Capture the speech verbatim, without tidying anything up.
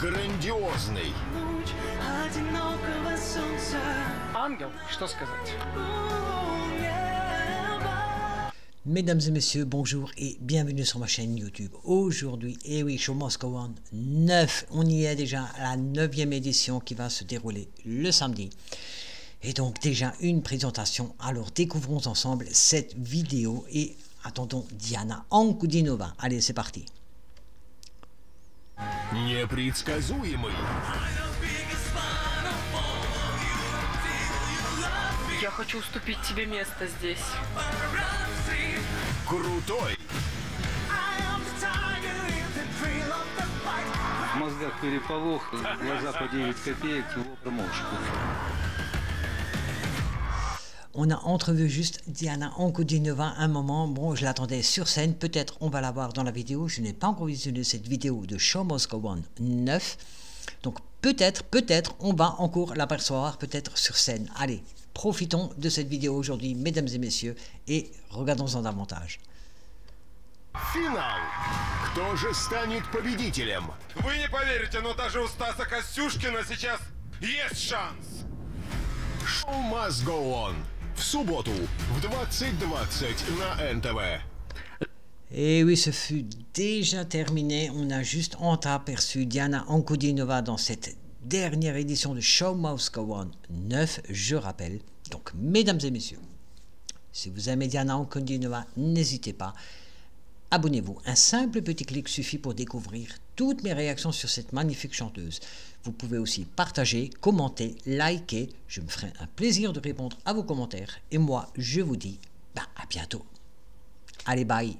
Грандиозный. Ангел, что сказать? Mesdames et messieurs, bonjour et bienvenue sur ma chaîne YouTube. Aujourd'hui, et eh oui, Showmaskgoon neuf, on y est déjà à la neuvième édition qui va se dérouler le samedi. Et donc déjà une présentation, alors découvrons ensemble cette vidéo et attendons Diana Ankudinova. Allez, c'est parti. Я хочу уступить тебе место здесь. Крутой. В мозгах переполох, глаза по девять копеек, его промолчку. On a entrevu juste Diana Ankudinova un moment, bon je l'attendais sur scène, peut-être on va la voir dans la vidéo, je n'ai pas encore visionné cette vidéo de Showmaskgoon neuf, donc peut-être, peut-être on va encore l'apercevoir peut-être sur scène. Allez, profitons de cette vidéo aujourd'hui mesdames et messieurs et regardons-en davantage. Финал. Кто же станет победителем? Вы не поверите, но даже у Стаса Костюшкина сейчас есть шанс. Showmaskgoon. В субботу в vingt heures vingt на N T V. Et oui, ce fut déjà terminé. On a juste entreaperçu Diana Ankudinova dans cette dernière édition de Showmaskgoon neuf, je rappelle. Donc, mesdames et messieurs, si vous aimez Diana Ankudinova, n'hésitez pas. Abonnez-vous, un simple petit clic suffit pour découvrir toutes mes réactions sur cette magnifique chanteuse. Vous pouvez aussi partager, commenter, liker. Je me ferai un plaisir de répondre à vos commentaires. Et moi, je vous dis bah, à bientôt. Allez, bye!